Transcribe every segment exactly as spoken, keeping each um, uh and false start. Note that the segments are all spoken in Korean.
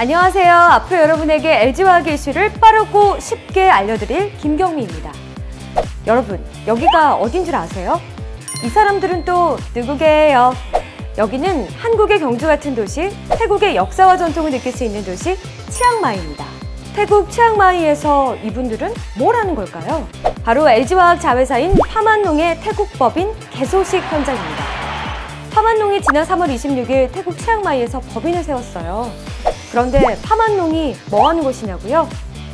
안녕하세요. 앞으로 여러분에게 엘지 화학 이슈를 빠르고 쉽게 알려드릴 김경미입니다. 여러분, 여기가 어딘 줄 아세요? 이 사람들은 또 누구게요? 여기는 한국의 경주 같은 도시, 태국의 역사와 전통을 느낄 수 있는 도시 치앙마이입니다. 태국 치앙마이에서 이분들은 뭘 하는 걸까요? 바로 엘지 화학 자회사인 파만농의 태국 법인 개소식 현장입니다. 파만농이 지난 삼월 이십육일 태국 치앙마이에서 법인을 세웠어요. 그런데 파만농이 뭐 하는 곳이냐고요?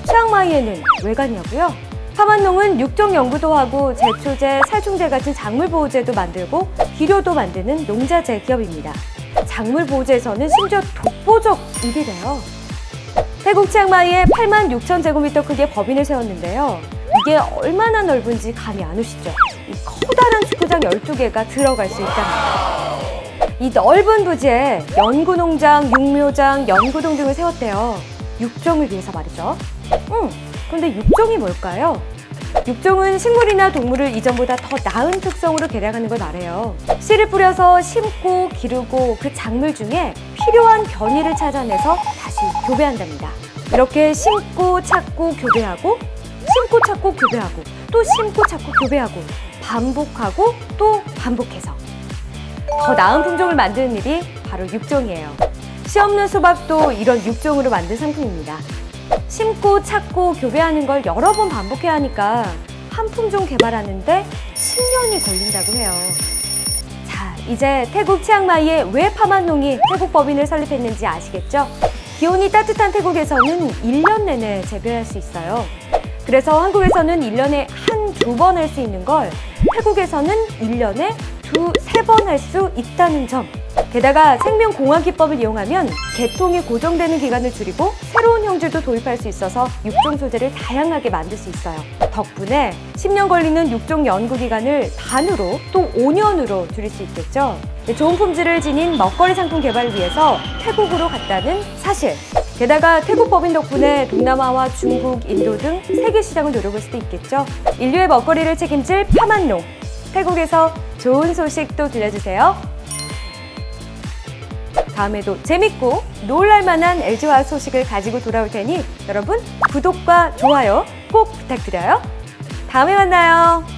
치앙마이에는 왜 가냐고요? 파만농은 육종 연구도 하고 제초제, 살충제 같은 작물보호제도 만들고 비료도 만드는 농자재 기업입니다. 작물보호제에서는 심지어 독보적 일이래요. 태국 치앙마이에 팔만 육천 제곱미터 크기의 법인을 세웠는데요. 이게 얼마나 넓은지 감이 안 오시죠? 이 커다란 축구장 열두 개가 들어갈 수 있답니다. 이 넓은 부지에 연구농장, 육묘장, 연구동 등을 세웠대요. 육종을 위해서 말이죠. 응, 그런데 육종이 뭘까요? 육종은 식물이나 동물을 이전보다 더 나은 특성으로 개량하는 걸 말해요. 씨를 뿌려서 심고 기르고 그 작물 중에 필요한 변이를 찾아내서 다시 교배한답니다. 이렇게 심고 찾고 교배하고, 심고 찾고 교배하고, 또 심고 찾고 교배하고, 반복하고 또 반복해서 더 나은 품종을 만드는 일이 바로 육종이에요. 씨 없는 수박도 이런 육종으로 만든 상품입니다. 심고 찾고 교배하는 걸 여러 번 반복해야 하니까 한 품종 개발하는데 십 년이 걸린다고 해요. 자, 이제 태국 치앙마이에 왜 파만농이 태국 법인을 설립했는지 아시겠죠? 기온이 따뜻한 태국에서는 일 년 내내 재배할 수 있어요. 그래서 한국에서는 일 년에 한 두 번 할 수 있는 걸 태국에서는 일 년에 두, 세 번 할 수 있다는 점, 게다가 생명공학기법을 이용하면 개통이 고정되는 기간을 줄이고 새로운 형질도 도입할 수 있어서 육종 소재를 다양하게 만들 수 있어요. 덕분에 십 년 걸리는 육종 연구기간을 단으로 또 오 년으로 줄일 수 있겠죠. 좋은 품질을 지닌 먹거리 상품 개발을 위해서 태국으로 갔다는 사실, 게다가 태국 법인 덕분에 동남아와 중국, 인도 등 세계 시장을 노려볼 수도 있겠죠. 인류의 먹거리를 책임질 파만농, 태국에서 좋은 소식 또 들려주세요. 다음에도 재밌고 놀랄만한 엘지 화학 소식을 가지고 돌아올 테니 여러분 구독과 좋아요 꼭 부탁드려요. 다음에 만나요.